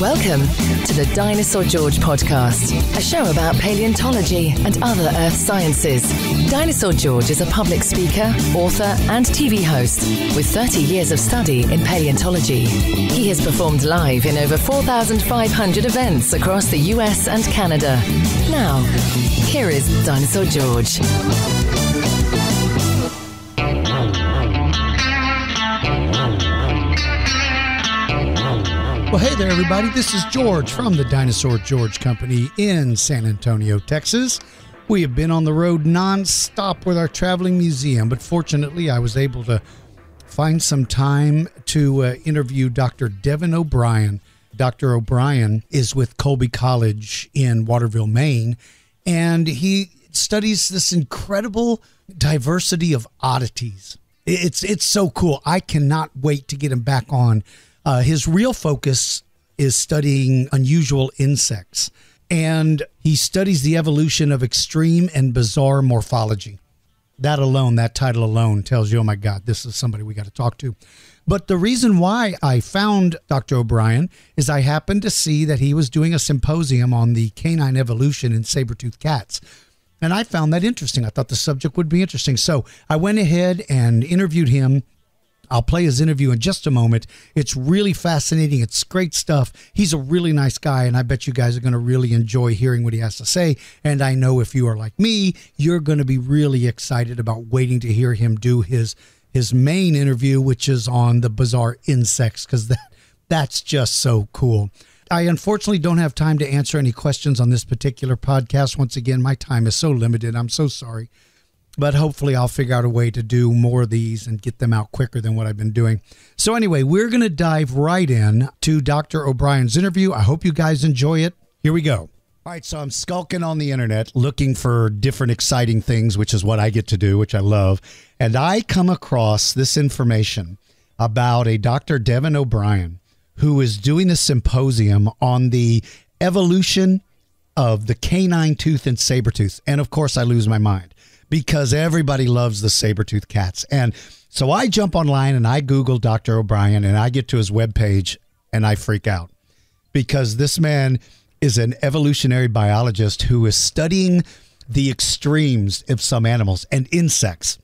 Welcome to the Dinosaur George podcast, a show about paleontology and other earth sciences. Dinosaur George is a public speaker, author, and TV host with 30 years of study in paleontology. He has performed live in over 4,500 events across the US and Canada. Now, here is Dinosaur George. Well, hey there, everybody. This is George from the Dinosaur George Company in San Antonio, Texas. We have been on the road nonstop with our traveling museum, but fortunately, I was able to find some time to interview Dr. Devin O'Brien. Dr. O'Brien is with Colby College in Waterville, Maine, and he studies this incredible diversity of oddities. It's so cool. I cannot wait to get him back on. His real focus is studying unusual insects, and he studies the evolution of extreme and bizarre morphology. That alone, that title alone tells you, oh my God, this is somebody we got to talk to. But the reason why I found Dr. O'Brien is I happened to see that he was doing a symposium on the canine evolution in saber-toothed cats. And I found that interesting. I thought the subject would be interesting. So I went ahead and interviewed him. I'll play his interview in just a moment. It's really fascinating. It's great stuff. He's a really nice guy, and I bet you guys are going to really enjoy hearing what he has to say. And I know if you are like me, you're going to be really excited about waiting to hear him do his main interview, which is on the bizarre insects, because that's just so cool. I unfortunately don't have time to answer any questions on this particular podcast. Once again, my time is so limited. I'm so sorry. But hopefully I'll figure out a way to do more of these and get them out quicker than what I've been doing. So anyway, we're going to dive right in to Dr. O'Brien's interview. I hope you guys enjoy it. Here we go. All right, so I'm skulking on the internet looking for different exciting things, which is what I get to do, which I love. And I come across this information about a Dr. Devin O'Brien who is doing a symposium on the evolution of the canine tooth and saber tooth. And of course I lose my mind, because everybody loves the saber-toothed cats. And so I jump online and I Google Dr. O'Brien and I get to his webpage and I freak out, because this man is an evolutionary biologist who is studying the extremes of some animals and insects.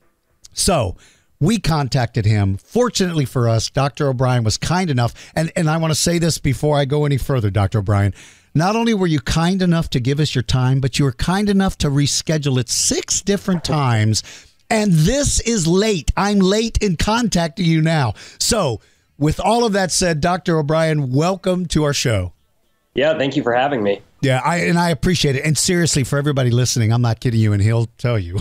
So we contacted him. Fortunately for us, Dr. O'Brien was kind enough. And I want to say this before I go any further, Dr. O'Brien. Not only were you kind enough to give us your time, but you were kind enough to reschedule it 6 different times. And this is late. I'm late in contacting you now. So with all of that said, Dr. O'Brien, welcome to our show. Yeah, thank you for having me. Yeah, I appreciate it. And seriously, for everybody listening, I'm not kidding you, and he'll tell you.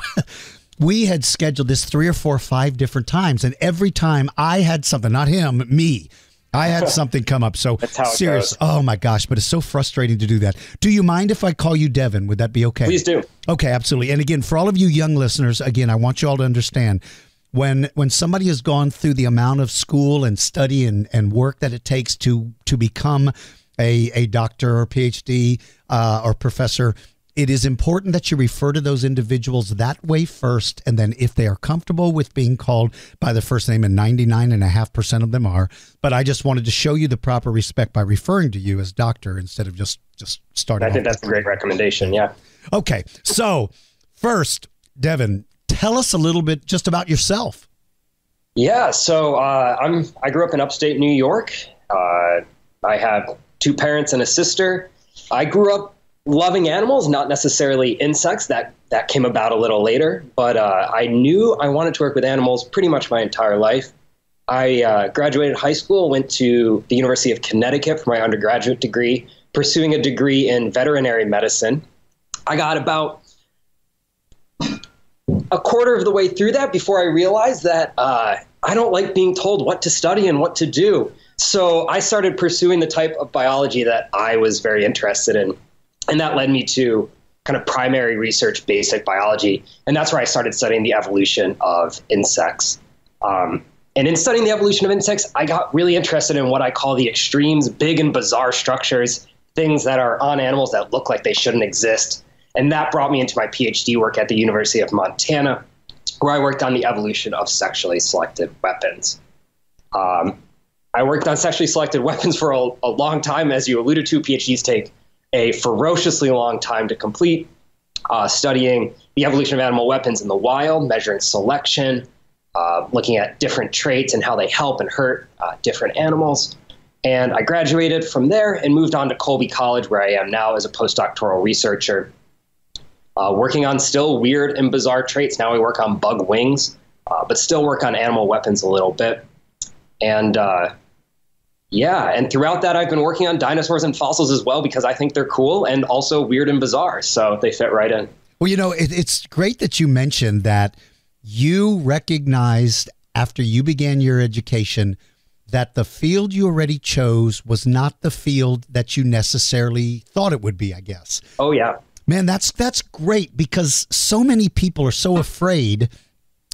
We had scheduled this 3 or 4 or 5 different times, and every time I had something, not him, me. I had something come up, so serious. Oh, my gosh, but it's so frustrating to do that. Do you mind if I call you Devin? Would that be okay? Please do. Okay, absolutely. And again, for all of you young listeners, again, I want you all to understand, when somebody has gone through the amount of school and study and work that it takes to become a doctor or PhD or professor, it is important that you refer to those individuals that way first, and then if they are comfortable with being called by the first name, and 99.5% of them are, but I just wanted to show you the proper respect by referring to you as doctor instead of just starting. I think that's a great recommendation, yeah. Okay, so first, Devin, tell us a little bit just about yourself. Yeah, so I grew up in upstate New York. I have 2 parents and a sister. I grew up loving animals, not necessarily insects. That came about a little later, but I knew I wanted to work with animals pretty much my entire life. I graduated high school, went to the University of Connecticut for my undergraduate degree, pursuing a degree in veterinary medicine. I got about a quarter of the way through that before I realized that I don't like being told what to study and what to do. So I started pursuing the type of biology that I was very interested in. And that led me to kind of primary research, basic biology. And that's where I started studying the evolution of insects. And in studying the evolution of insects, I got really interested in what I call the extremes, big and bizarre structures, things that are on animals that look like they shouldn't exist. And that brought me into my PhD work at the University of Montana, where I worked on the evolution of sexually selected weapons. I worked on sexually selected weapons for a long time. As you alluded to, PhDs take a ferociously long time to complete, studying the evolution of animal weapons in the wild, measuring selection, looking at different traits and how they help and hurt different animals. And I graduated from there and moved on to Colby College, where I am now as a postdoctoral researcher, working on still weird and bizarre traits. Now we work on bug wings, but still work on animal weapons a little bit. And and throughout that, I've been working on dinosaurs and fossils as well, because I think they're cool and also weird and bizarre. So they fit right in. Well, you know, it's great that you mentioned that you recognized after you began your education that the field you already chose was not the field that you necessarily thought it would be, I guess. Oh, yeah. Man, that's great, because so many people are so afraid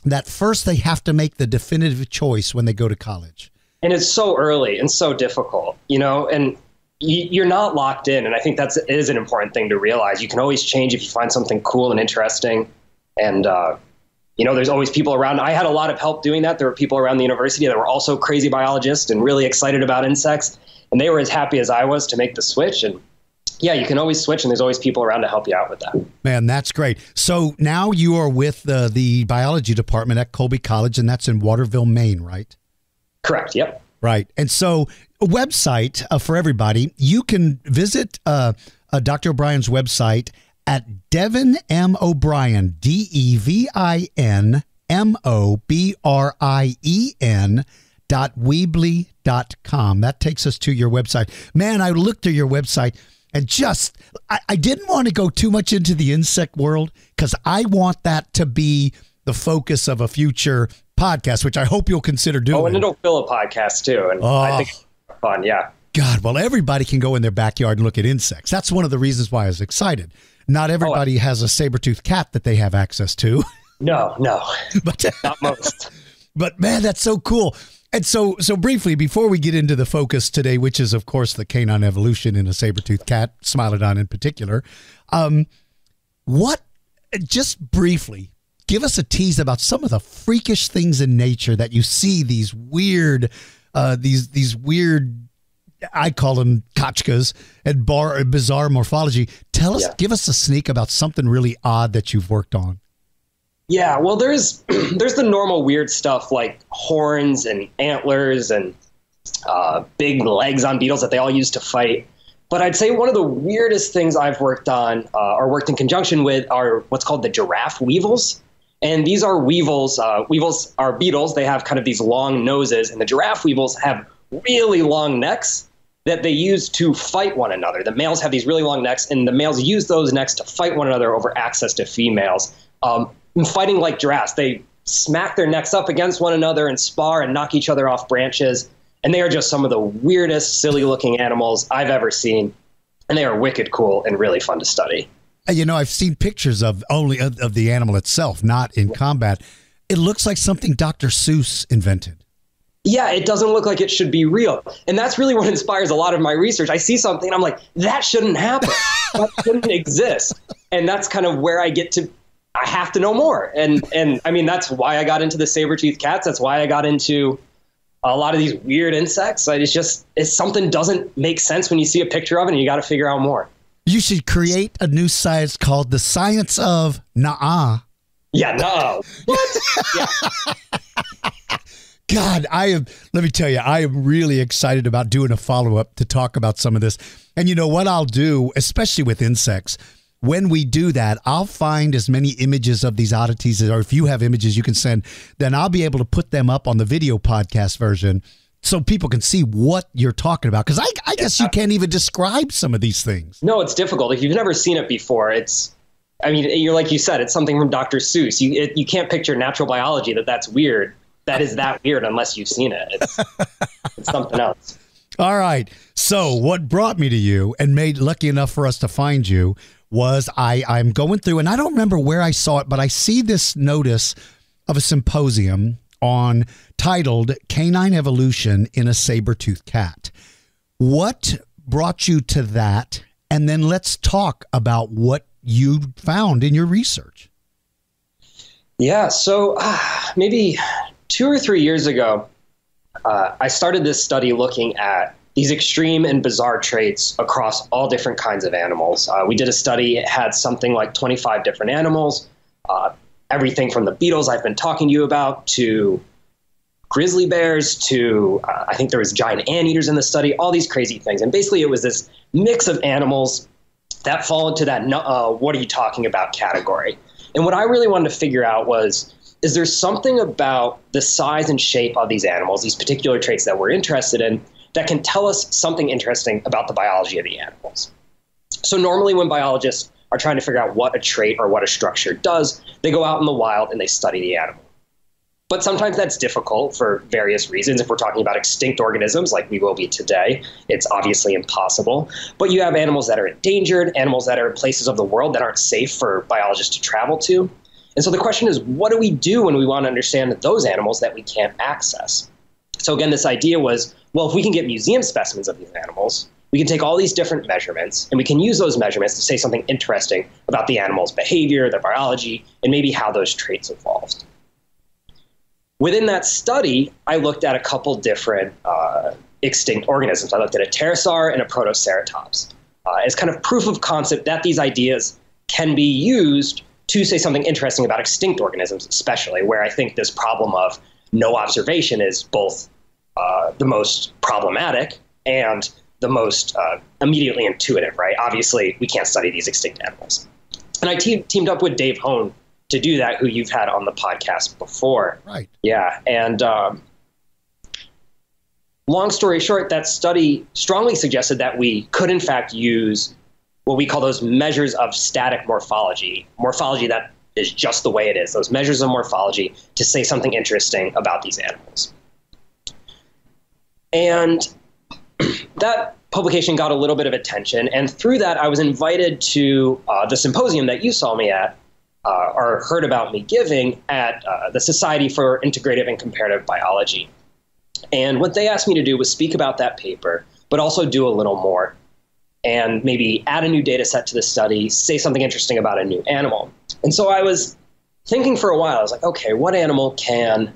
that first they have to make the definitive choice when they go to college. And it's so early and so difficult, you know, and you're not locked in. And I think that is an important thing to realize. You can always change if you find something cool and interesting. And, you know, there's always people around. I had a lot of help doing that. There were people around the university that were also crazy biologists and really excited about insects, and they were as happy as I was to make the switch. And yeah, you can always switch, and there's always people around to help you out with that. Man, that's great. So now you are with the biology department at Colby College, and that's in Waterville, Maine, right? Correct. Yep. Right. And so a website for everybody, you can visit Dr. O'Brien's website at Devin M. O'Brien, DevinMOBRIEN.Weebly.com. That takes us to your website. Man, I looked at your website and I didn't want to go too much into the insect world, because I want that to be the focus of a future podcast, which I hope you'll consider doing. Oh, and it'll fill a podcast too. And I think it's fun. Yeah. God, well, everybody can go in their backyard and look at insects. That's one of the reasons why I was excited. Not everybody has a saber-toothed cat that they have access to. No, but not most. But man, that's so cool. And so briefly, before we get into the focus today, which is, of course, the canine evolution in a saber-toothed cat, Smilodon in particular, just briefly, give us a tease about some of the freakish things in nature that you see, these weird, I call them kachkas, and bizarre morphology. Tell us, give us a sneak about something really odd that you've worked on. Yeah, well, there's the normal weird stuff like horns and antlers and big legs on beetles that they all use to fight. But I'd say one of the weirdest things I've worked on or worked in conjunction with are what's called the giraffe weevils. And these are weevils. Weevils are beetles. They have kind of these long noses, and the giraffe weevils have really long necks that they use to fight one another. The males have these really long necks, and the males use those necks to fight one another over access to females. Fighting like giraffes, they smack their necks up against one another and spar and knock each other off branches. And they are just some of the weirdest, silly-looking animals I've ever seen. And they are wicked cool and really fun to study. You know, I've seen pictures of the animal itself, not in combat. It looks like something Dr. Seuss invented. Yeah, it doesn't look like it should be real. And that's really what inspires a lot of my research. I see something and I'm like, that shouldn't happen. That shouldn't exist. And that's kind of where I have to know more. And I mean, that's why I got into the saber-toothed cats. That's why I got into a lot of these weird insects. It's something doesn't make sense when you see a picture of it, and you got to figure out more. You should create a new science called the science of nah-uh. Yeah, no. What? Yeah. God, let me tell you, I am really excited about doing a follow-up to talk about some of this. And you know what I'll do, especially with insects, when we do that, I'll find as many images of these oddities, or if you have images you can send, then I'll be able to put them up on the video podcast version so people can see what you're talking about. Because I guess you can't even describe some of these things. No, it's difficult. If you've never seen it before, you're like you said, it's something from Dr. Seuss. You can't picture natural biology that's weird. That is that weird unless you've seen it. It's something else. All right. So what brought me to you and made lucky enough for us to find you was I'm going through, and I don't remember where I saw it, but I see this notice of a symposium titled Canine Evolution in a Saber-Toothed Cat. What brought you to that? And then let's talk about what you found in your research. Yeah. So maybe 2 or 3 years ago, I started this study looking at these extreme and bizarre traits across all different kinds of animals. We did a study. It had something like 25 different animals, everything from the beetles I've been talking to you about to grizzly bears to I think there was giant anteaters in the study, all these crazy things. And basically it was this mix of animals that fall into that what are you talking about category. And what I really wanted to figure out was, is there something about the size and shape of these animals, these particular traits that we're interested in, that can tell us something interesting about the biology of the animals? So normally when biologists are trying to figure out what a trait or what a structure does, they go out in the wild and they study the animal. But sometimes that's difficult for various reasons. If we're talking about extinct organisms like we will be today, it's obviously impossible. But you have animals that are endangered, animals that are in places of the world that aren't safe for biologists to travel to. And so the question is, what do we do when we want to understand those animals that we can't access? So again, this idea was, well, if we can get museum specimens of these animals, we can take all these different measurements, and we can use those measurements to say something interesting about the animal's behavior, their biology, and maybe how those traits evolved. Within that study, I looked at a couple different extinct organisms. I looked at a pterosaur and a protoceratops as kind of proof of concept that these ideas can be used to say something interesting about extinct organisms, especially where I think this problem of no observation is both the most problematic and the most immediately intuitive, right? Obviously, we can't study these extinct animals. And I teamed up with Dave Hone to do that, who you've had on the podcast before. Right. Yeah. And long story short, that study strongly suggested that we could, in fact, use what we call those measures of static morphology, morphology that is just the way it is, those measures of morphology to say something interesting about these animals. And that publication got a little bit of attention. And through that, I was invited to the symposium that you saw me at, or heard about me giving at the Society for Integrative and Comparative Biology. And what they asked me to do was speak about that paper, but also do a little more and maybe add a new data set to the study, say something interesting about a new animal. And so I was thinking for a while, I was like, okay, what animal can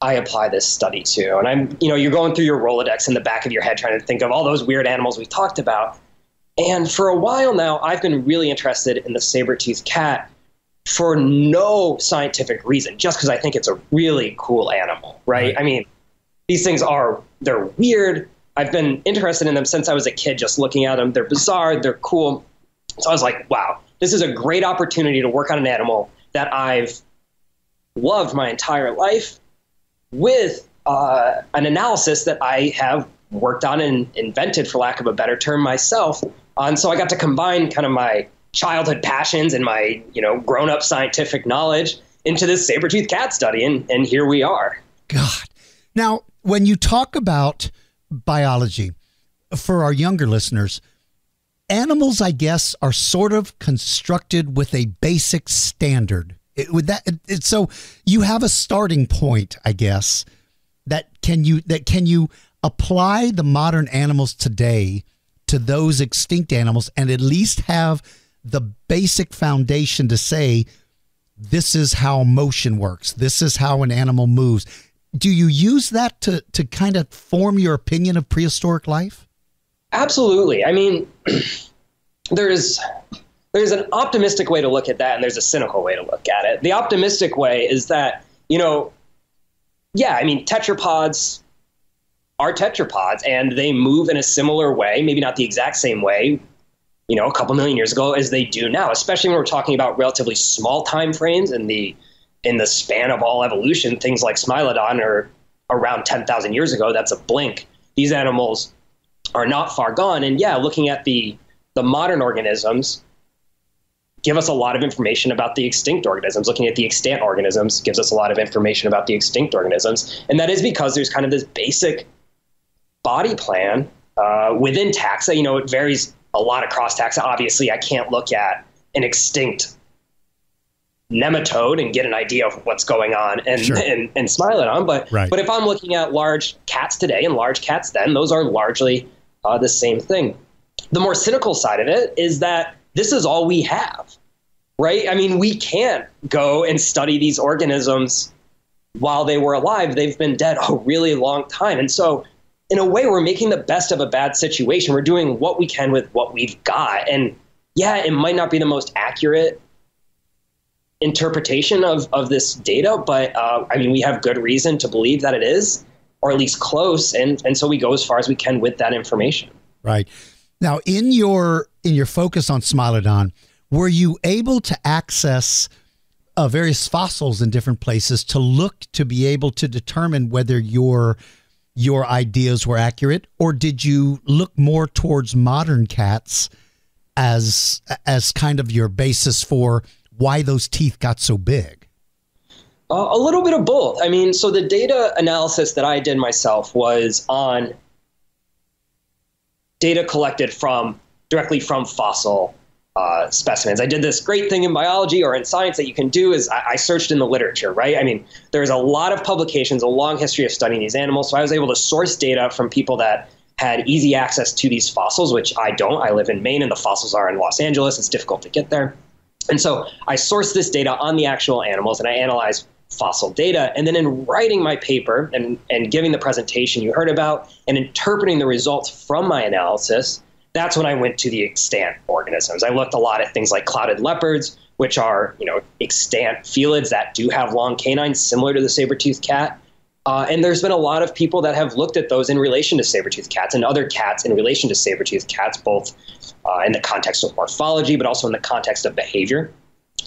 I apply this study to? And I'm, you know, you're going through your Rolodex in the back of your head trying to think of all those weird animals we've talked about. And for a while now, I've been really interested in the saber-toothed cat for no scientific reason, just because I think it's a really cool animal, right? I mean, these things are, they're weird. I've been interested in them since I was a kid, just looking at them. They're bizarre, they're cool. So I was like, wow, this is a great opportunity to work on an animal that I've loved my entire life with an analysis that I have worked on and invented, for lack of a better term, myself. And so I got to combine kind of my childhood passions and my, you know, grown-up scientific knowledge into this saber-toothed cat study, and here we are. God. Now, when you talk about biology, for our younger listeners, animals, I guess, are sort of constructed with a basic standard. So you have a starting point, I guess, that can you apply the modern animals today to those extinct animals and at least have the basic foundation to say, this is how motion works. This is how an animal moves. Do you use that to kind of form your opinion of prehistoric life? Absolutely. I mean, there's an optimistic way to look at that, and there's a cynical way to look at it. The optimistic way is that, you know, yeah, I mean, tetrapods are tetrapods, and they move in a similar way, maybe not the exact same way, you know, a couple million years ago as they do now, especially when we're talking about relatively small time frames and in the span of all evolution. Things like Smilodon are around 10,000 years ago. That's a blink. These animals are not far gone. And yeah, looking at the modern organisms give us a lot of information about the extinct organisms. Looking at the extant organisms gives us a lot of information about the extinct organisms. And that is because there's kind of this basic body plan within taxa. You know, it varies a lot across taxa. Obviously, I can't look at an extinct nematode and get an idea of what's going on and Smilodon. But if I'm looking at large cats today and large cats then, those are largely the same thing. The more cynical side of it is that this is all we have, right? I mean, we can't go and study these organisms while they were alive, they've been dead a really long time. And so in a way, we're making the best of a bad situation. We're doing what we can with what we've got. And yeah, it might not be the most accurate interpretation of this data, but I mean, we have good reason to believe that it is, or at least close. And so we go as far as we can with that information. Right. Now, in your focus on Smilodon, were you able to access various fossils in different places to look to be able to determine whether your ideas were accurate, or did you look more towards modern cats as kind of your basis for why those teeth got so big? A little bit of both. I mean, so the data analysis that I did myself was on data collected directly from fossil specimens. I did this great thing in biology or in science that you can do is I searched in the literature, right? I mean, there's a lot of publications, a long history of studying these animals. So I was able to source data from people that had easy access to these fossils, which I don't. I live in Maine and the fossils are in Los Angeles. It's difficult to get there. And so I sourced this data on the actual animals and I analyzed fossil data. And then in writing my paper and giving the presentation you heard about and interpreting the results from my analysis, that's when I went to the extant organisms. I looked a lot at things like clouded leopards, which are, you know, extant felids that do have long canines similar to the saber-toothed cat. And there's been a lot of people that have looked at those in relation to saber-toothed cats and other cats in relation to saber-toothed cats, both in the context of morphology, but also in the context of behavior.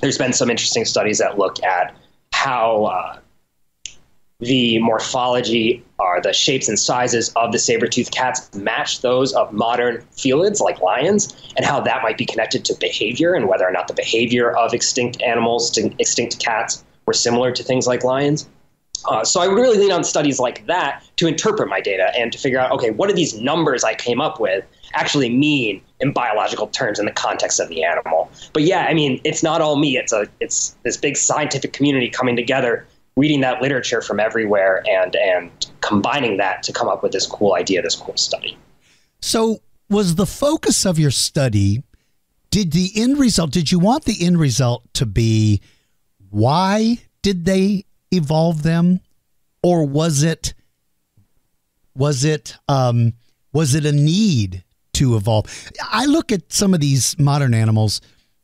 There's been some interesting studies that look at how the morphology or the shapes and sizes of the saber-toothed cats match those of modern felids like lions, and how that might be connected to behavior and whether or not the behavior of extinct animals to extinct cats were similar to things like lions. So I would really lean on studies like that to interpret my data and to figure out, okay, what do these numbers I came up with actually mean in biological terms in the context of the animal? But yeah, I mean, it's not all me. It's this big scientific community coming together, reading that literature from everywhere and combining that to come up with this cool idea, this cool study. So was the focus of your study, did you want the end result to be why did they evolve them, or was it a need to evolve? I look at some of these modern animals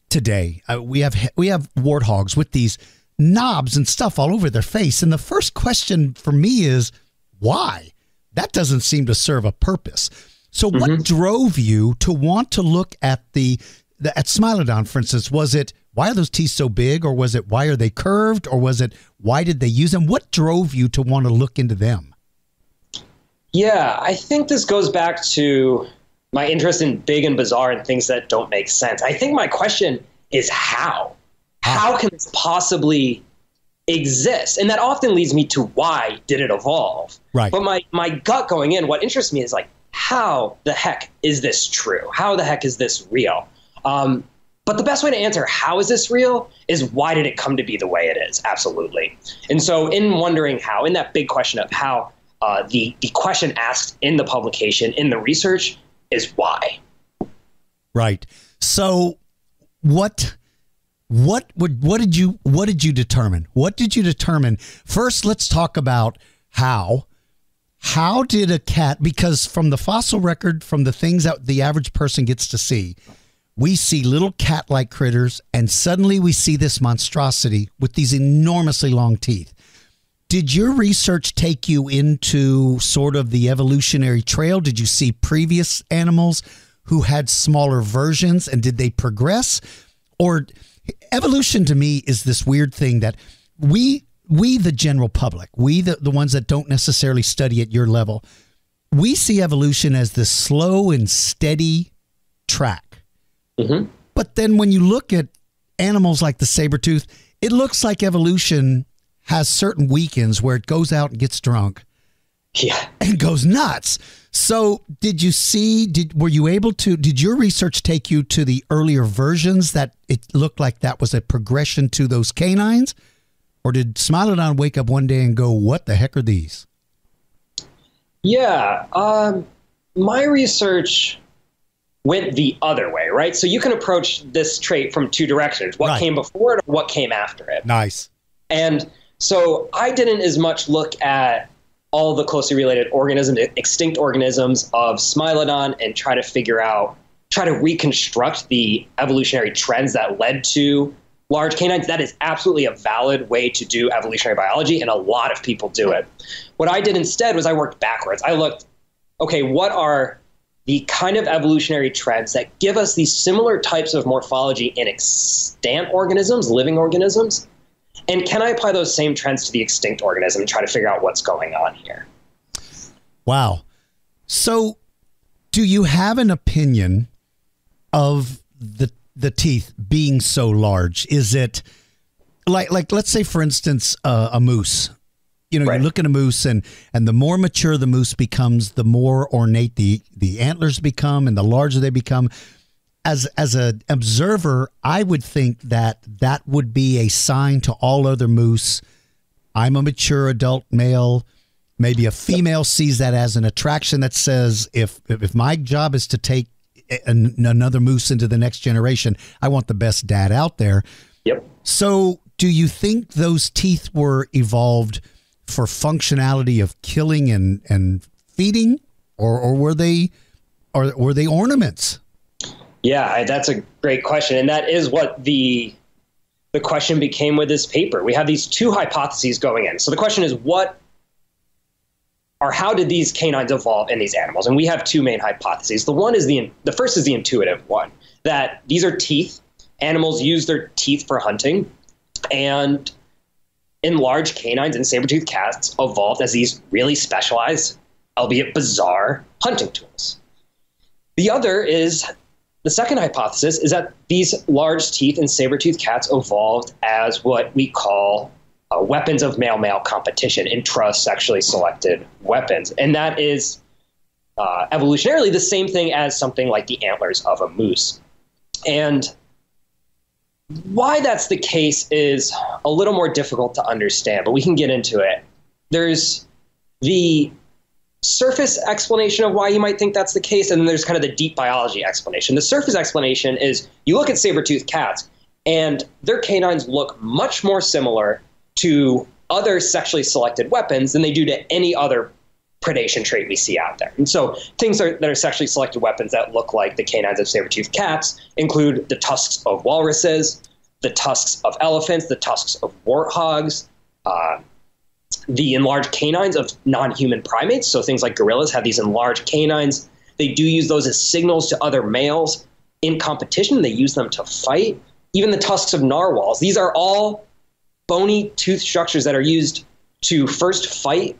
today. We have warthogs with these knobs and stuff all over their face, and the first question for me is why? That doesn't seem to serve a purpose. So what drove you to want to look at at Smilodon, for instance? Was it why are those teeth so big, or was it why are they curved, or was it why did they use them? What drove you to want to look into them? Yeah, I think this goes back to my interest in big and bizarre and things that don't make sense. I think my question is how? How can this possibly exist? And that often leads me to why did it evolve? Right. But my gut going in, what interests me is like, how the heck is this true? How the heck is this real? But the best way to answer how is this real is why did it come to be the way it is? Absolutely. And so in wondering how, in that big question of how, the question asked in the publication, in the research, is why. Right. So what did you determine? What did you determine? First, let's talk about how. How did a cat, because from the fossil record, from the things that the average person gets to see, we see little cat-like critters, and suddenly we see this monstrosity with these enormously long teeth. Did your research take you into sort of the evolutionary trail? Did you see previous animals who had smaller versions, and did they progress? Or evolution to me is this weird thing that we the general public, the ones that don't necessarily study at your level, we see evolution as this slow and steady track. Mm-hmm. But then when you look at animals like the saber-tooth, it looks like evolution has certain weekends where it goes out and gets drunk, yeah, and goes nuts. So did your research take you to the earlier versions that it looked like that was a progression to those canines? Or did Smilodon wake up one day and go, what the heck are these? Yeah, my research went the other way, right? So you can approach this trait from two directions, what came before it or what came after it. Nice. And So I didn't as much look at all the closely related organisms, extinct organisms of Smilodon, and try to reconstruct the evolutionary trends that led to large canines. That is absolutely a valid way to do evolutionary biology, and a lot of people do it. What I did instead was I worked backwards. I looked, okay, what are the kind of evolutionary trends that give us these similar types of morphology in extant organisms, living organisms? And can I apply those same trends to the extinct organism and try to figure out what's going on here? Wow. So do you have an opinion of the teeth being so large? Is it like let's say, for instance, a moose? You know, right. You look at a moose, and the more mature the moose becomes, the more ornate the antlers become, and the larger they become. As an observer, I would think that would be a sign to all other moose. I'm a mature adult male. Maybe a female sees that as an attraction that says, if my job is to take another moose into the next generation, I want the best dad out there. Yep. So do you think those teeth were evolved for functionality of killing and feeding, or were they ornaments? Yeah, that's a great question. And that is what the question became with this paper. We have these two hypotheses going in. So the question is how did these canines evolve in these animals? And we have two main hypotheses. The first is the intuitive one, that these are teeth. Animals use their teeth for hunting, and enlarged canines and saber-toothed cats evolved as these really specialized, albeit bizarre, hunting tools. The other is, the second hypothesis is that these large teeth in saber-toothed cats evolved as what we call weapons of male-male competition, intra-sexually selected weapons. And that is evolutionarily the same thing as something like the antlers of a moose. And why that's the case is a little more difficult to understand, but we can get into it. There's the surface explanation of why you might think that's the case, and then there's kind of the deep biology explanation. The surface explanation is you look at saber-toothed cats, and their canines look much more similar to other sexually selected weapons than they do to any other predation trait we see out there. And so things that are sexually selected weapons that look like the canines of saber-toothed cats include the tusks of walruses, the tusks of elephants, the tusks of warthogs, the enlarged canines of non-human primates. So things like gorillas have these enlarged canines. They do use those as signals to other males in competition. They use them to fight. Even the tusks of narwhals. These are all bony tooth structures that are used to first fight.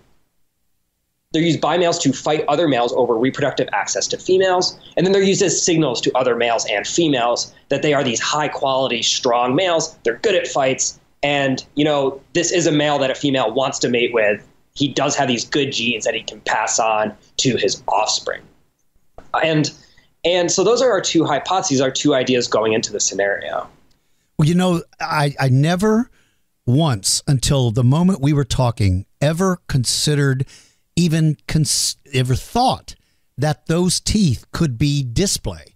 They're used by males to fight other males over reproductive access to females. And then they're used as signals to other males and females that they are these high-quality, strong males. They're good at fights. And, you know, this is a male that a female wants to mate with. He does have these good genes that he can pass on to his offspring. And so those are our two hypotheses, our two ideas going into the scenario. Well, you know, I never once until the moment we were talking ever considered, ever thought that those teeth could be display.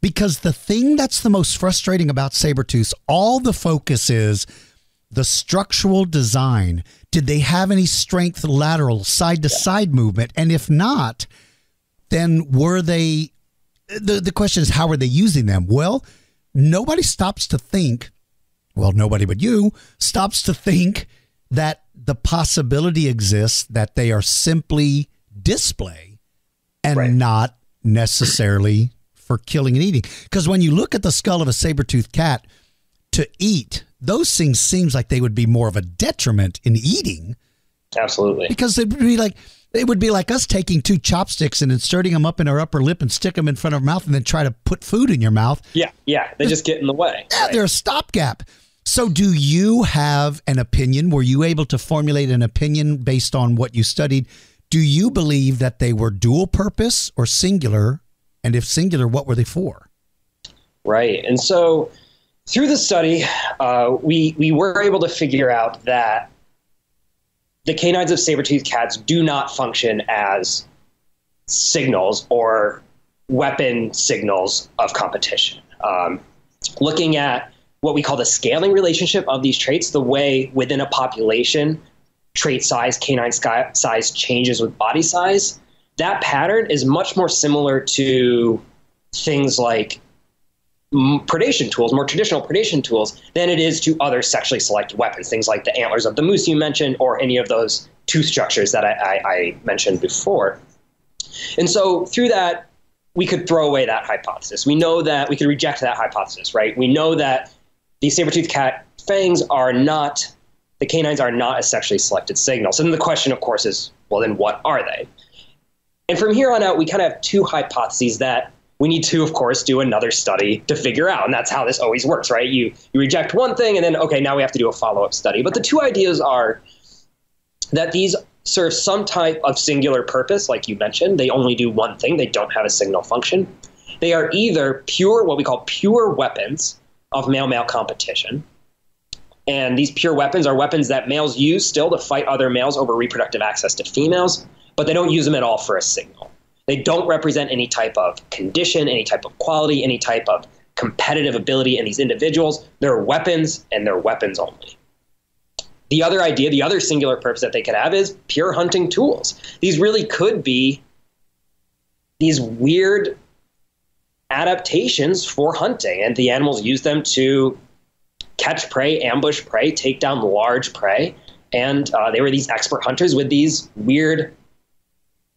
Because the thing that's the most frustrating about saber-tooths, all the focus is the structural design. Did they have any strength, lateral, side-to-side movement? And if not, then were they, the question is, how are they using them? Well, nobody stops to think, well, nobody but you stops to think that the possibility exists that they are simply display and right. Not necessarily for killing and eating. Because when you look at the skull of a saber-toothed cat, to eat, those things seems like they would be more of a detriment in eating. Absolutely. Because it would be like us taking two chopsticks and inserting them up in our upper lip and stick them in front of our mouth and then try to put food in your mouth. Yeah, yeah. They just get in the way. Yeah, right. They're a stopgap. So do you have an opinion? Were you able to formulate an opinion based on what you studied? Do you believe that they were dual purpose or singular? And if singular, what were they for? Right. And so through the study, we were able to figure out that the canines of saber-toothed cats do not function as signals or weapon signals of competition. Looking at what we call the scaling relationship of these traits, the way within a population trait size, canine size changes with body size, that pattern is much more similar to things like predation tools, more traditional predation tools, than it is to other sexually selected weapons, things like the antlers of the moose you mentioned, or any of those tooth structures that I mentioned before. And so through that, we could throw away that hypothesis. We know that we could reject that hypothesis, right? We know that the saber-toothed cat fangs are not, the canines are not a sexually selected signal. So then the question, of course, is, well, then what are they? And from here on out, we kind of have two hypotheses that we need to, of course, do another study to figure out. And that's how this always works, right? You reject one thing, and then, okay, now we have to do a follow-up study. But the two ideas are that these serve some type of singular purpose, like you mentioned. They only do one thing. They don't have a signal function. They are either pure, what we call pure weapons of male-male competition. And these pure weapons are weapons that males use still to fight other males over reproductive access to females, but they don't use them at all for a signal. They don't represent any type of condition, any type of quality, any type of competitive ability in these individuals. They're weapons, and they're weapons only. The other idea, the other singular purpose that they could have is pure hunting tools. These really could be these weird adaptations for hunting, and the animals use them to catch prey, ambush prey, take down large prey, and they were these expert hunters with these weird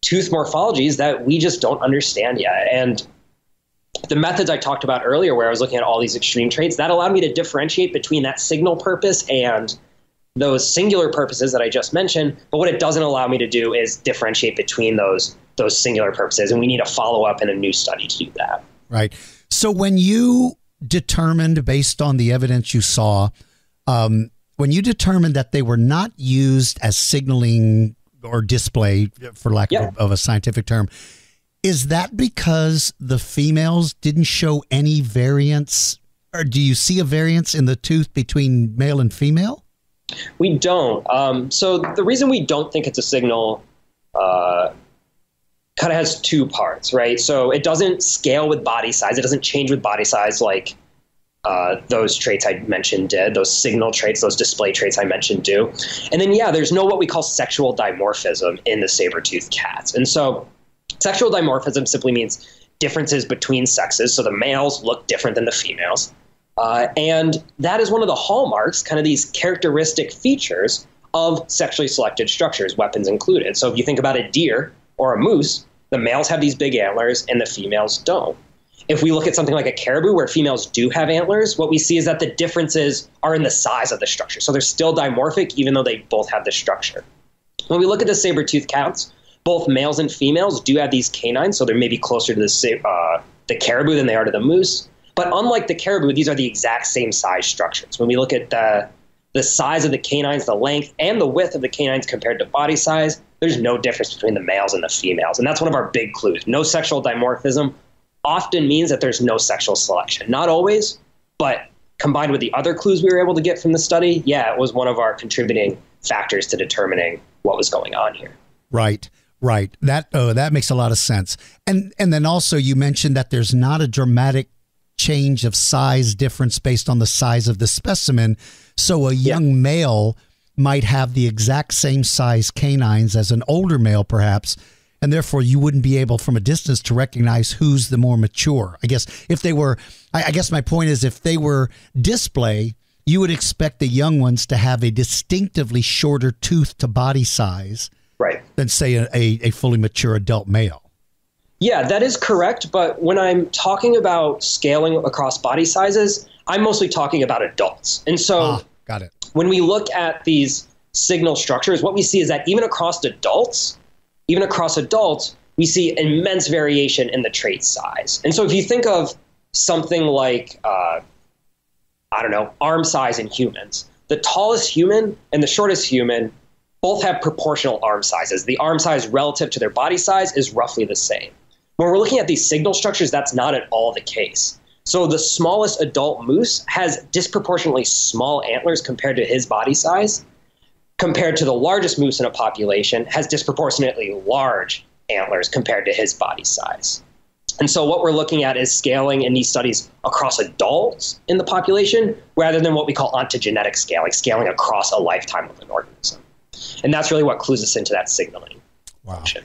tooth morphologies that we just don't understand yet. And the methods I talked about earlier, where I was looking at all these extreme traits, that allowed me to differentiate between that signal purpose and those singular purposes that I just mentioned. But what it doesn't allow me to do is differentiate between those singular purposes, and we need a follow-up and a new study to do that. Right. So when you determined, based on the evidence you saw, when you determined that they were not used as signaling or display, for lack of a scientific term, is that because the females didn't show any variance, or do you see a variance in the tooth between male and female? We don't. So the reason we don't think it's a signal kind of has two parts, right? So it doesn't scale with body size. It doesn't change with body size like those traits I mentioned did, those signal traits, those display traits I mentioned do. And then, yeah, there's no what we call sexual dimorphism in the saber-toothed cats. And so sexual dimorphism simply means differences between sexes. So the males look different than the females. And that is one of the hallmarks, kind of these characteristic features of sexually selected structures, weapons included. So if you think about a deer or a moose, the males have these big antlers and the females don't. If we look at something like a caribou where females do have antlers, what we see is that the differences are in the size of the structure. So they're still dimorphic, even though they both have the structure. When we look at the saber-toothed cats, both males and females do have these canines, so they're maybe closer to the caribou than they are to the moose. But unlike the caribou, these are the exact same size structures. When we look at the size of the canines, the length, and the width of the canines compared to body size, there's no difference between the males and the females. And that's one of our big clues. No sexual dimorphism often means that there's no sexual selection. Not always, but combined with the other clues we were able to get from the study, yeah, it was one of our contributing factors to determining what was going on here. Right. Right. That makes a lot of sense. And then also you mentioned that there's not a dramatic change of size difference based on the size of the specimen. So a young male might have the exact same size canines as an older male, perhaps, and therefore you wouldn't be able from a distance to recognize who's the more mature. I guess if they were, I guess my point is if they were display, you would expect the young ones to have a distinctively shorter tooth to body size, right, than say a fully mature adult male. Yeah, that is correct. But when I'm talking about scaling across body sizes, I'm mostly talking about adults. And so got it. When we look at these signal structures, what we see is that even across adults, we see immense variation in the trait size. And so if you think of something like, I don't know, arm size in humans, the tallest human and the shortest human both have proportional arm sizes. The arm size relative to their body size is roughly the same. When we're looking at these signal structures, that's not at all the case. So the smallest adult moose has disproportionately small antlers compared to his body size, compared to the largest moose in a population has disproportionately large antlers compared to his body size. And so what we're looking at is scaling in these studies across adults in the population rather than what we call ontogenetic scaling, scaling across a lifetime of an organism. And that's really what clues us into that signaling. Wow. Function.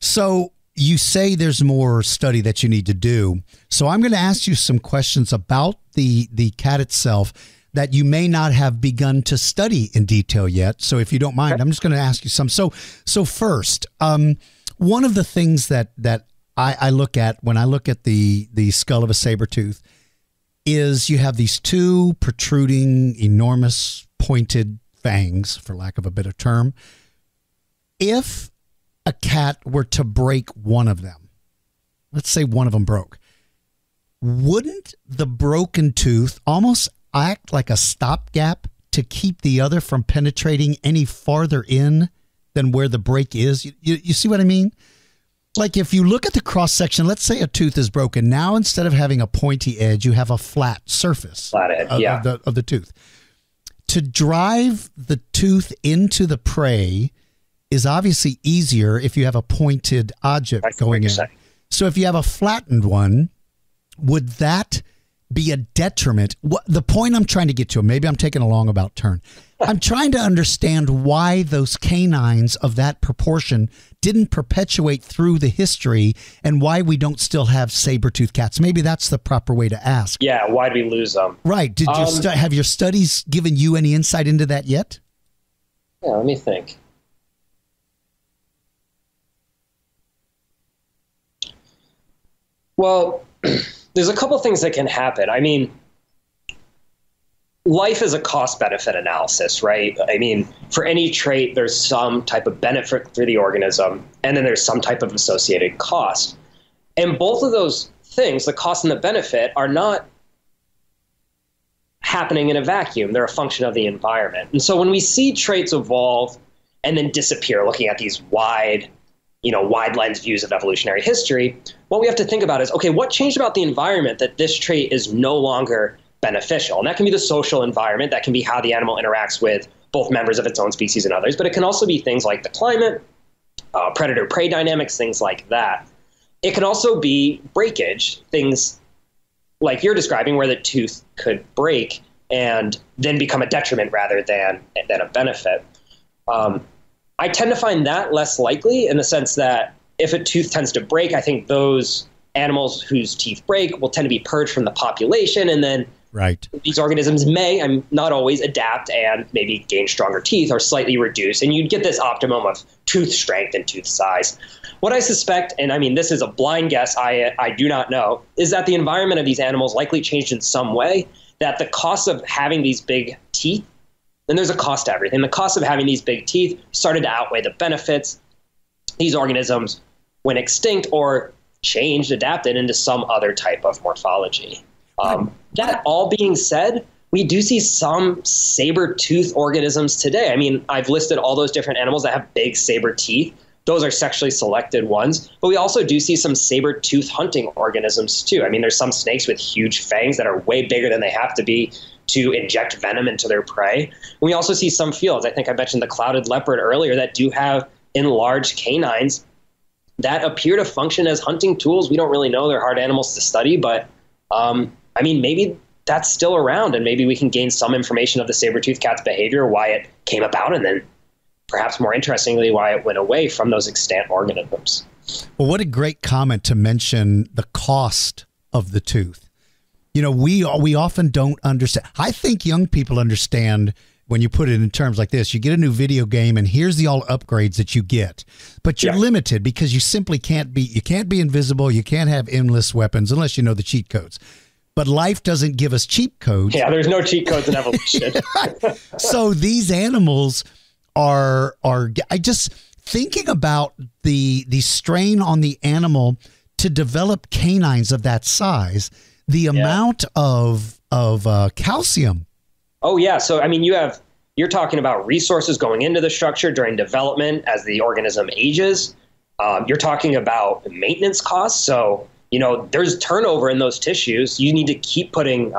So you say there's more study that you need to do. So I'm going to ask you some questions about the cat itself that you may not have begun to study in detail yet. So if you don't mind, I'm just going to ask you some. So first, one of the things that I look at when I look at the skull of a saber tooth is you have these two protruding, enormous, pointed fangs, for lack of a better term. If a cat were to break one of them, let's say one of them broke, wouldn't the broken tooth almost act like a stopgap to keep the other from penetrating any farther in than where the break is? You see what I mean? Like if you look at the cross section, let's say a tooth is broken. Now, instead of having a pointy edge, you have a flat surface of the tooth. To drive the tooth into the prey is obviously easier if you have a pointed object going in. So if you have a flattened one, would that be a detriment? The point I'm trying to get to, maybe I'm taking a long about turn. I'm trying to understand why those canines of that proportion didn't perpetuate through the history and why we don't still have saber-toothed cats. Maybe that's the proper way to ask. Yeah, why do we lose them? Right. Did have your studies given you any insight into that yet? Yeah, let me think. Well, there's a couple things that can happen. I mean, life is a cost-benefit analysis, right? I mean, for any trait, there's some type of benefit for the organism, and then there's some type of associated cost. And both of those things, the cost and the benefit, are not happening in a vacuum. They're a function of the environment. And so when we see traits evolve and then disappear, looking at these wide lens views of evolutionary history, what we have to think about is, okay, what changed about the environment that this trait is no longer beneficial? And that can be the social environment. That can be how the animal interacts with both members of its own species and others. But it can also be things like the climate, predator-prey dynamics, things like that. It can also be breakage, things like you're describing where the tooth could break and then become a detriment rather than a benefit. I tend to find that less likely in the sense that if a tooth tends to break, I think those animals whose teeth break will tend to be purged from the population. And then these organisms may, not always, adapt and maybe gain stronger teeth or slightly reduce. And you'd get this optimum of tooth strength and tooth size. What I suspect, and I mean, this is a blind guess, I do not know, is that the environment of these animals likely changed in some way, that the cost of having these big teeth, and there's a cost to everything. The cost of having these big teeth started to outweigh the benefits. These organisms went extinct or changed, adapted into some other type of morphology. That all being said, we do see some saber-toothed organisms today. I mean, I've listed all those different animals that have big saber teeth. Those are sexually selected ones. But we also do see some saber-toothed hunting organisms too. I mean, there's some snakes with huge fangs that are way bigger than they have to be to inject venom into their prey. And we also see some fields. I think I mentioned the clouded leopard earlier that do have enlarged canines that appear to function as hunting tools. We don't really know. They're hard animals to study, but I mean, maybe that's still around and maybe we can gain some information of the saber-toothed cat's behavior, why it came about, and then perhaps more interestingly, why it went away from those extant organisms. Well, what a great comment to mention the cost of the tooth. You know, we often don't understand. I think young people understand when you put it in terms like this. You get a new video game and here's the all upgrades that you get, but you're limited because you simply can't be invisible. You can't have endless weapons unless you know the cheat codes, but life doesn't give us cheat codes. Yeah. There's no cheat codes in evolution. So these animals are, I just thinking about the strain on the animal to develop canines of that size. The amount of calcium. Oh, yeah. So, I mean, you're talking about resources going into the structure during development as the organism ages. You're talking about maintenance costs. So, you know, there's turnover in those tissues. You need to keep putting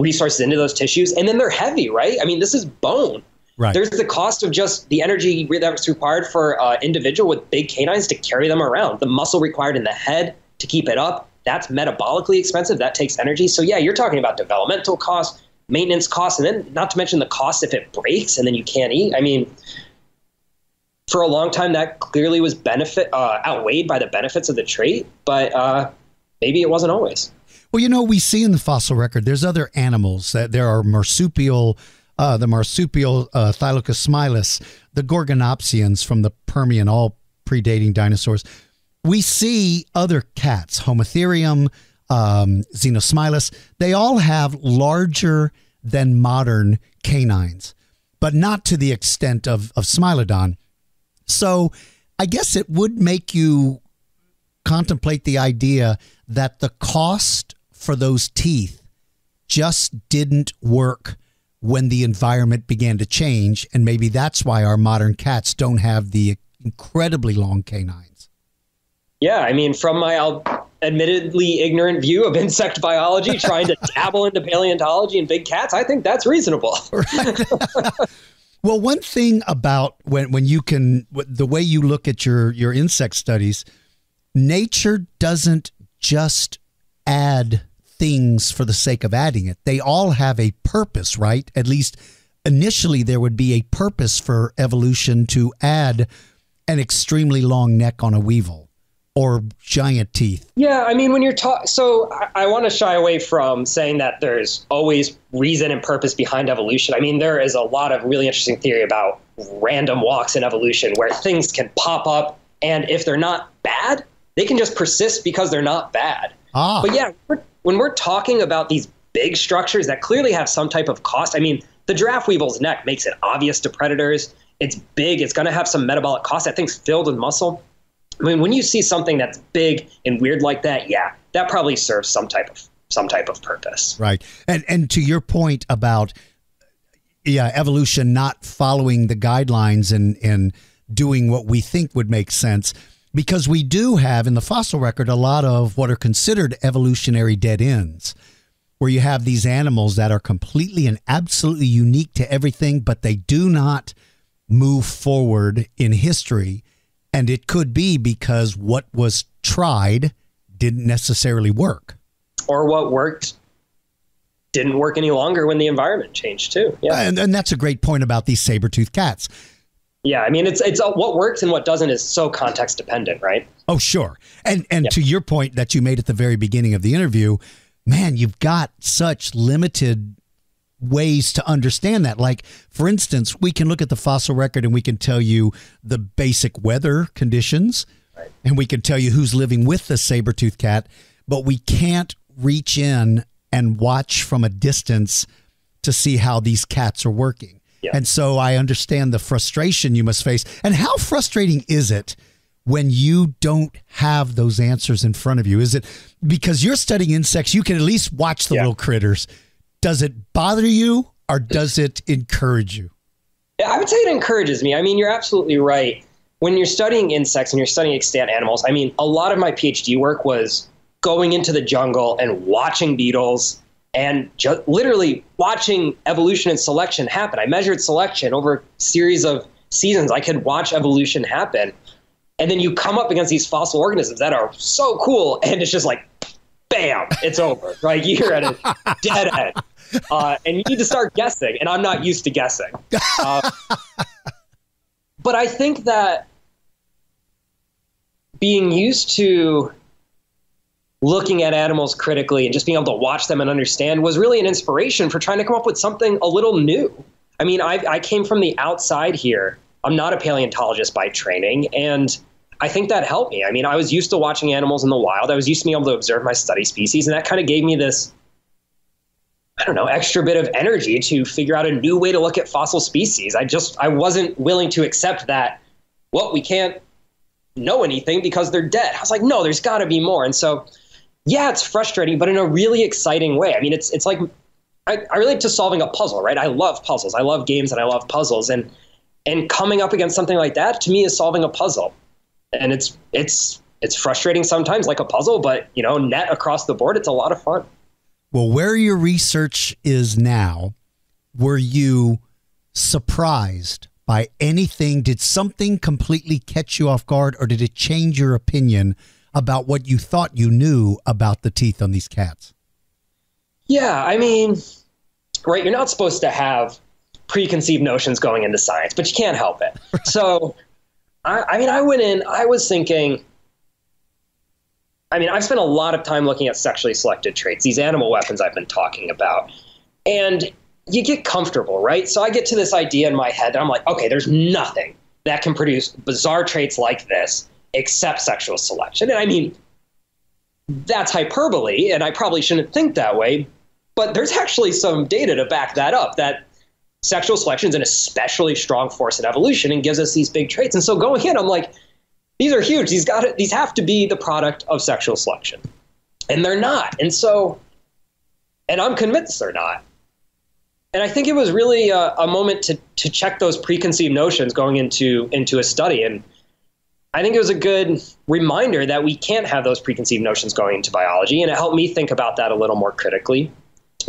resources into those tissues. And then they're heavy, right? I mean, this is bone. Right. There's the cost of just the energy that's required for an individual with big canines to carry them around, the muscle required in the head, to keep it up. That's metabolically expensive. That takes energy. So yeah, you're talking about developmental costs, maintenance costs, and then not to mention the cost if it breaks and then you can't eat. I mean, for a long time, that clearly was outweighed by the benefits of the trait, but maybe it wasn't always. Well, you know, we see in the fossil record, there's other animals that there are marsupial, the marsupial Thylacosmilus, the gorgonopsians from the Permian, all predating dinosaurs. We see other cats, Homotherium, Xenosmilus. They all have larger than modern canines, but not to the extent of Smilodon. So I guess it would make you contemplate the idea that the cost for those teeth just didn't work when the environment began to change. And maybe that's why our modern cats don't have the incredibly long canines. Yeah, I mean, from my admittedly ignorant view of insect biology, trying to dabble into paleontology and big cats, I think that's reasonable. Right. Well, one thing about when you can, the way you look at your insect studies, nature doesn't just add things for the sake of adding it. They all have a purpose, right? At least initially there would be a purpose for evolution to add an extremely long neck on a weevil or giant teeth. Yeah, I mean, when you're talking, so I want to shy away from saying that there's always reason and purpose behind evolution. I mean, there is a lot of really interesting theory about random walks in evolution where things can pop up, and if they're not bad, they can just persist because they're not bad. Ah. But yeah, when we're talking about these big structures that clearly have some type of cost, I mean, the giraffe weevil's neck makes it obvious to predators. It's big. It's going to have some metabolic cost. That thing's filled with muscle. I mean, when you see something that's big and weird like that, yeah, that probably serves some type of purpose. Right. And to your point about, yeah, evolution not following the guidelines and doing what we think would make sense, because we do have in the fossil record a lot of what are considered evolutionary dead ends, where you have these animals that are completely and absolutely unique to everything, but they do not move forward in history. And it could be because what was tried didn't necessarily work. Or what worked didn't work any longer when the environment changed, too. Yeah. And that's a great point about these saber-toothed cats. Yeah, I mean, it's what works and what doesn't is so context dependent, right? Oh, sure. And yeah, to your point that you made at the very beginning of the interview, man, you've got such limited ways to understand that. Like, for instance, we can look at the fossil record and we can tell you the basic weather conditions, right, and we can tell you who's living with the saber-toothed cat, but we can't reach in and watch from a distance to see how these cats are working. Yeah. And so I understand the frustration you must face. And how frustrating is it when you don't have those answers in front of you? Is it because you're studying insects, you can at least watch the, yeah, little critters. Does it bother you or does it encourage you? Yeah, I would say it encourages me. I mean, you're absolutely right. When you're studying insects and you're studying extant animals, I mean, a lot of my PhD work was going into the jungle and watching beetles and just literally watching evolution and selection happen. I measured selection over a series of seasons. I could watch evolution happen. And then you come up against these fossil organisms that are so cool, and it's just like, bam, it's over, right? You're at a dead end. And you need to start guessing, and I'm not used to guessing. But I think that being used to looking at animals critically and just being able to watch them and understand was really an inspiration for trying to come up with something a little new. I mean, I came from the outside here. I'm not a paleontologist by training, and I think that helped me. I mean, I was used to watching animals in the wild. I was used to being able to observe my study species, and that kind of gave me this, I don't know, extra bit of energy to figure out a new way to look at fossil species. I wasn't willing to accept that, well, we can't know anything because they're dead. I was like, no, there's got to be more. And so, yeah, it's frustrating, but in a really exciting way. I mean, it's like, I relate to solving a puzzle, right? I love puzzles. I love games and I love puzzles. And coming up against something like that, to me, is solving a puzzle. And it's frustrating sometimes, like a puzzle, but, you know, net across the board, it's a lot of fun. Well, where your research is now, were you surprised by anything? Did something completely catch you off guard, or did it change your opinion about what you thought you knew about the teeth on these cats? Yeah, I mean, right, you're not supposed to have preconceived notions going into science, but you can't help it. So, I mean, I went in, I was thinking, I mean, I've spent a lot of time looking at sexually selected traits, these animal weapons I've been talking about. And you get comfortable, right? So I get to this idea in my head that I'm like, okay, there's nothing that can produce bizarre traits like this except sexual selection. And I mean, that's hyperbole, and I probably shouldn't think that way, but there's actually some data to back that up, that sexual selection is an especially strong force in evolution and gives us these big traits. And so going in, I'm like, these are huge. These have to be the product of sexual selection. And they're not. And so, and I'm convinced they're not. And I think it was really a moment to check those preconceived notions going into a study. And I think it was a good reminder that we can't have those preconceived notions going into biology. And it helped me think about that a little more critically,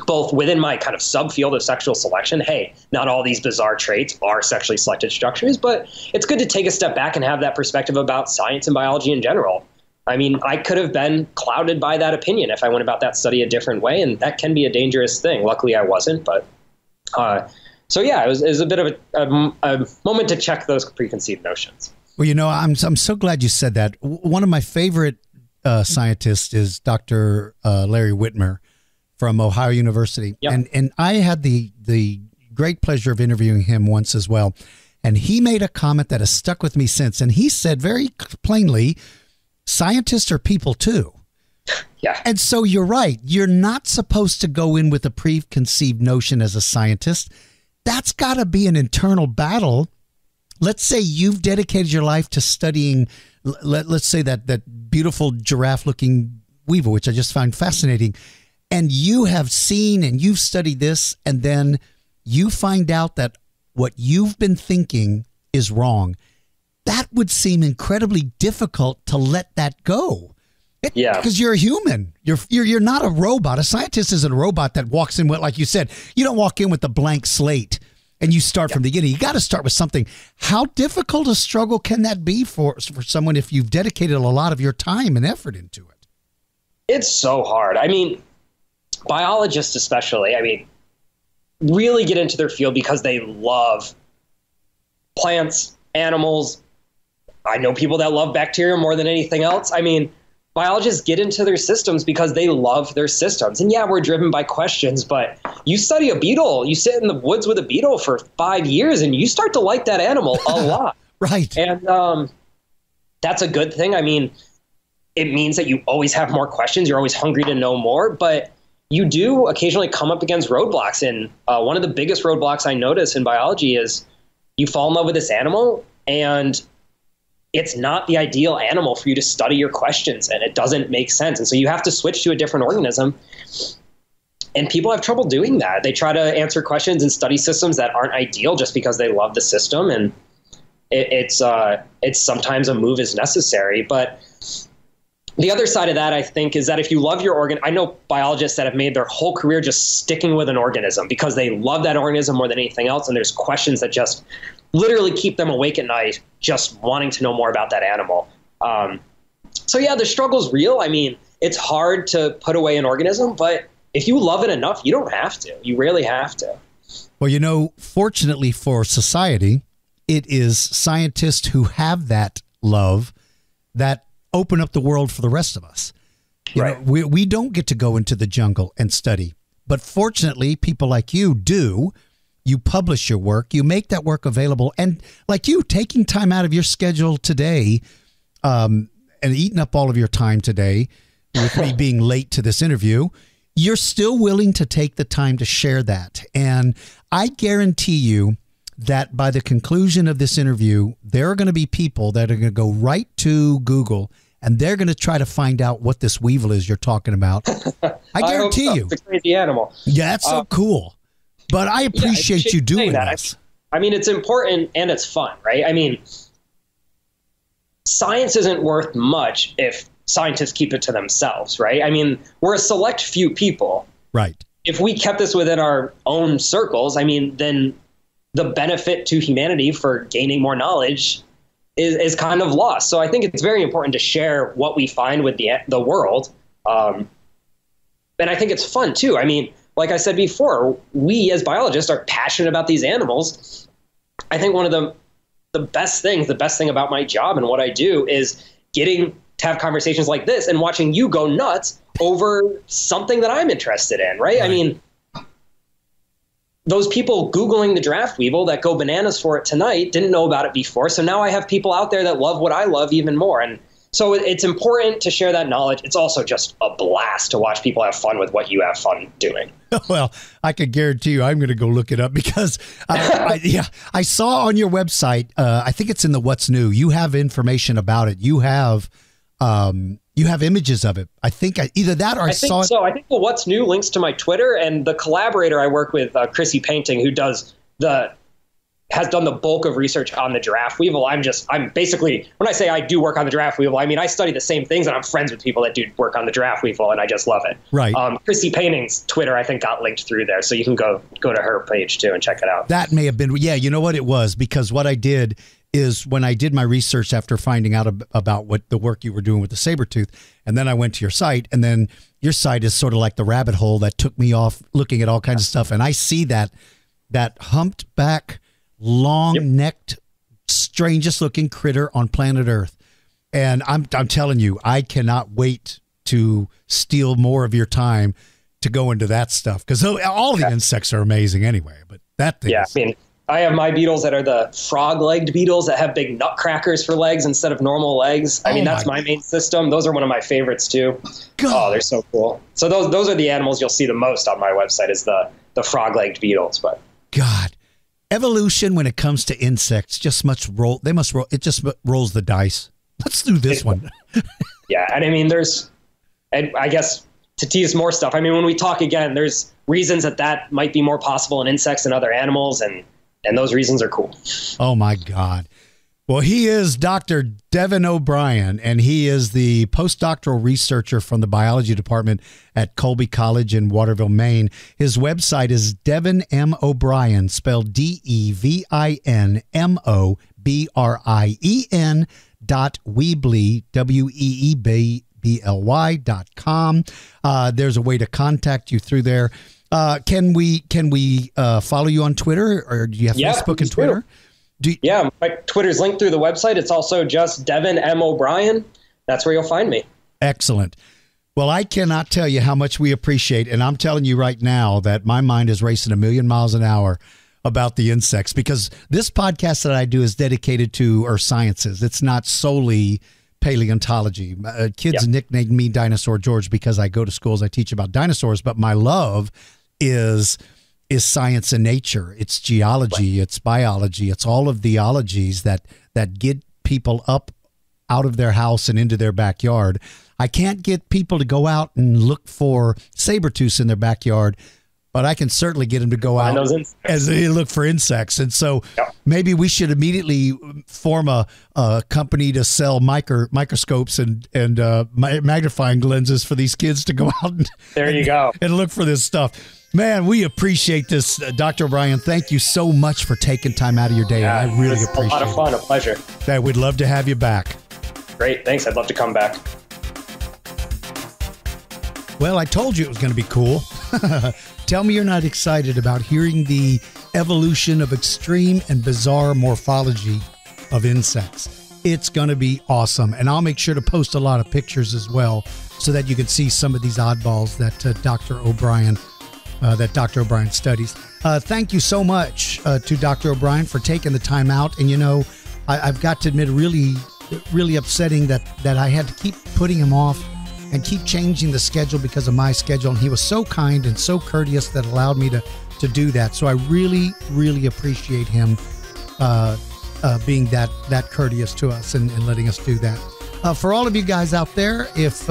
both within my kind of subfield of sexual selection. Hey, not all these bizarre traits are sexually selected structures, but it's good to take a step back and have that perspective about science and biology in general. I mean, I could have been clouded by that opinion if I went about that study a different way, and that can be a dangerous thing. Luckily, I wasn't, but so yeah, it was a bit of a moment to check those preconceived notions. Well, you know, I'm so glad you said that. One of my favorite scientists is Dr. Larry Whitmer from Ohio University. Yep. And I had the great pleasure of interviewing him once as well. And he made a comment that has stuck with me since. And he said very plainly, scientists are people too. Yeah. And so you're right. You're not supposed to go in with a preconceived notion as a scientist. That's gotta be an internal battle. Let's say you've dedicated your life to studying, let's say that beautiful giraffe looking weevil, which I just find fascinating. And you have seen and you've studied this, and then you find out that what you've been thinking is wrong. That would seem incredibly difficult to let that go. Yeah. Because you're a human. You're not a robot. A scientist isn't a robot that walks in with, like you said, you don't walk in with a blank slate and you start from the beginning. You got to start with something. How difficult a struggle can that be for someone if you've dedicated a lot of your time and effort into it? It's so hard. I mean, biologists especially, I mean, really get into their field because they love plants, animals. I know people that love bacteria more than anything else. I mean, biologists get into their systems because they love their systems. And yeah, we're driven by questions, but you study a beetle, you sit in the woods with a beetle for 5 years and you start to like that animal a lot. Right. And that's a good thing. I mean, it means that you always have more questions. You're always hungry to know more, but you do occasionally come up against roadblocks. And one of the biggest roadblocks I notice in biology is you fall in love with this animal and it's not the ideal animal for you to study your questions, and it doesn't make sense. And so you have to switch to a different organism, and people have trouble doing that. They try to answer questions and study systems that aren't ideal just because they love the system. And it's sometimes a move is necessary, but the other side of that, I think, is that if you love your organ, I know biologists that have made their whole career just sticking with an organism because they love that organism more than anything else. And there's questions that just literally keep them awake at night, just wanting to know more about that animal. So yeah, the struggle's real. I mean, it's hard to put away an organism, but if you love it enough, you don't have to. You rarely have to. Well, you know, fortunately for society, it is scientists who have that love that open up the world for the rest of us. You know, we don't get to go into the jungle and study, but fortunately people like you do. You publish your work, you make that work available. And like you taking time out of your schedule today, and eating up all of your time today with me being late to this interview, you're still willing to take the time to share that. And I guarantee you that by the conclusion of this interview, there are going to be people that are going to go right to Google and they're going to try to find out what this weevil is you're talking about. I guarantee you. It's a crazy animal. Yeah, that's so cool. But I appreciate you doing that. I mean, it's important and it's fun, right? I mean, science isn't worth much if scientists keep it to themselves, right? I mean, we're a select few people. Right. If we kept this within our own circles, I mean, then the benefit to humanity for gaining more knowledge is kind of lost. So I think it's very important to share what we find with the world. And I think it's fun too. I mean, like I said before, we as biologists are passionate about these animals. I think one of the best thing about my job and what I do is getting to have conversations like this and watching you go nuts over something that I'm interested in, right? I mean, those people Googling the giraffe weevil that go bananas for it tonight didn't know about it before. So now I have people out there that love what I love even more. And so it's important to share that knowledge. It's also just a blast to watch people have fun with what you have fun doing. Well, I could guarantee you I'm going to go look it up because I saw on your website, I think it's in the What's New, you have information about it. You have images of it. I think either that or I saw it. So I think the What's New links to my Twitter, and the collaborator I work with, Chrissy Painting, who has done the bulk of research on the giraffe weevil. I'm basically, when I say I do work on the giraffe weevil, I mean, I study the same things and I'm friends with people that do work on the giraffe weevil, and I just love it. Right. Chrissy Painting's Twitter, I think, got linked through there. So you can go to her page too and check it out. That may have been, yeah, you know what it was, because what I did is when I did my research after finding out about what the work you were doing with the saber-tooth, and then I went to your site, and then your site is sort of like the rabbit hole that took me off looking at all kinds of stuff. And I see that humped back, long-necked, strangest-looking critter on planet Earth, and I'm telling you, I cannot wait to steal more of your time to go into that stuff, because all the insects are amazing anyway. But that thing, I mean, I have my beetles that are the frog-legged beetles that have big nutcrackers for legs instead of normal legs. I mean, that's my main system. Those are one of my favorites too. God. Oh, they're so cool. So those are the animals you'll see the most on my website, is the frog-legged beetles. But God. Evolution, when it comes to insects, rolls the dice. Let's do this one. Yeah. And I mean, and I guess to tease more stuff, I mean, when we talk again, there's reasons that might be more possible in insects and other animals. And those reasons are cool. Oh my God. Well, he is Dr. Devin O'Brien, and he is the postdoctoral researcher from the biology department at Colby College in Waterville, Maine. His website is Devin M. O'Brien, spelled DevinMOBRIEN.Weebly, WEEBLY.com. There's a way to contact you through there. Can we follow you on Twitter, or do you have Facebook and Twitter? Yeah, my Twitter's linked through the website. It's also just Devin M. O'Brien. That's where you'll find me. Excellent. Well, I cannot tell you how much we appreciate, and I'm telling you right now that my mind is racing a million miles an hour about the insects, because this podcast that I do is dedicated to earth sciences. It's not solely paleontology. Kids nicknamed me Dinosaur George because I go to schools, I teach about dinosaurs, but my love is science and nature. It's geology, it's biology, it's all of the ologies that get people up out of their house and into their backyard. I can't get people to go out and look for saber-tooths in their backyard, but I can certainly get them to go out as they look for insects. And so maybe we should immediately form a company to sell microscopes and magnifying lenses for these kids to go out and look for this stuff. Man, we appreciate this. Dr. O'Brien, thank you so much for taking time out of your day. Yeah, I really appreciate it. A lot of fun, a pleasure. Yeah, we'd love to have you back. Great, thanks. I'd love to come back. Well, I told you it was going to be cool. Tell me you're not excited about hearing the evolution of extreme and bizarre morphology of insects. It's going to be awesome, and I'll make sure to post a lot of pictures as well so that you can see some of these oddballs that Dr. O'Brien studies. Thank you so much to Dr. O'Brien for taking the time out. And, you know, I've got to admit, really, really upsetting that I had to keep putting him off and keep changing the schedule because of my schedule. And he was so kind and so courteous that allowed me to do that. So I really, really appreciate him being that courteous to us and letting us do that. For all of you guys out there, if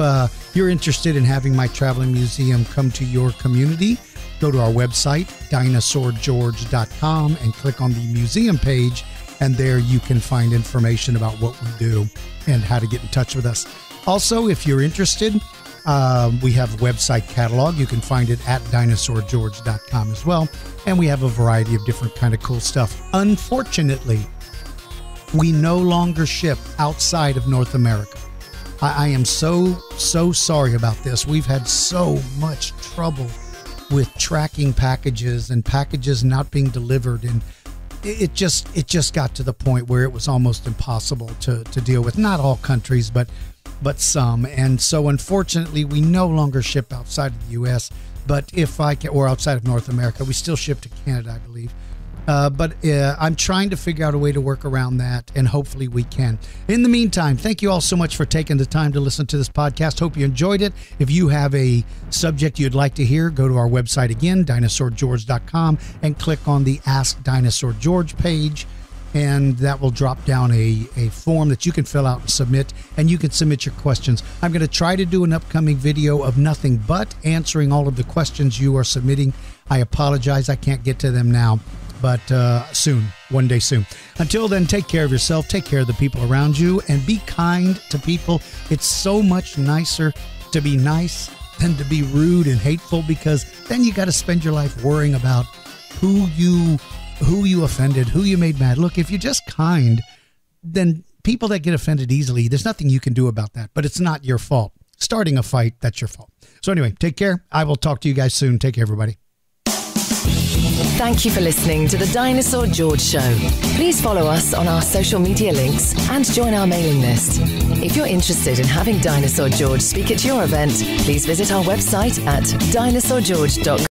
you're interested in having my traveling museum come to your community, go to our website, dinosaurgeorge.com, and click on the museum page, and there you can find information about what we do and how to get in touch with us. Also, if you're interested, we have a website catalog. You can find it at dinosaurgeorge.com as well, and we have a variety of different kind of cool stuff. Unfortunately, We no longer ship outside of North America. I am so sorry about this. We've had so much trouble with tracking packages and packages not being delivered, and it just got to the point where it was almost impossible to deal with. Not all countries, but some. And so unfortunately, we no longer ship outside of the U.S., but if I can, or outside of North America, we still ship to Canada, I believe. But I'm trying to figure out a way to work around that, and hopefully we can. In the meantime, thank you all so much for taking the time to listen to this podcast. Hope you enjoyed it. If you have a subject you'd like to hear, go to our website again, dinosaurgeorge.com, and click on the Ask Dinosaur George page, and that will drop down a form that you can fill out and submit, and you can submit your questions. I'm going to try to do an upcoming video of nothing but answering all of the questions you are submitting. I apologize, I can't get to them now, but soon, one day soon. Until then, take care of yourself, take care of the people around you, and be kind to people. It's so much nicer to be nice than to be rude and hateful, because then you got to spend your life worrying about who you offended, who you made mad. Look, if you're just kind, then people that get offended easily, there's nothing you can do about that, but it's not your fault. Starting a fight, that's your fault. So anyway, take care. I will talk to you guys soon. Take care, everybody. Thank you for listening to the Dinosaur George Show. Please follow us on our social media links and join our mailing list. If you're interested in having Dinosaur George speak at your event, please visit our website at dinosaurgeorge.com.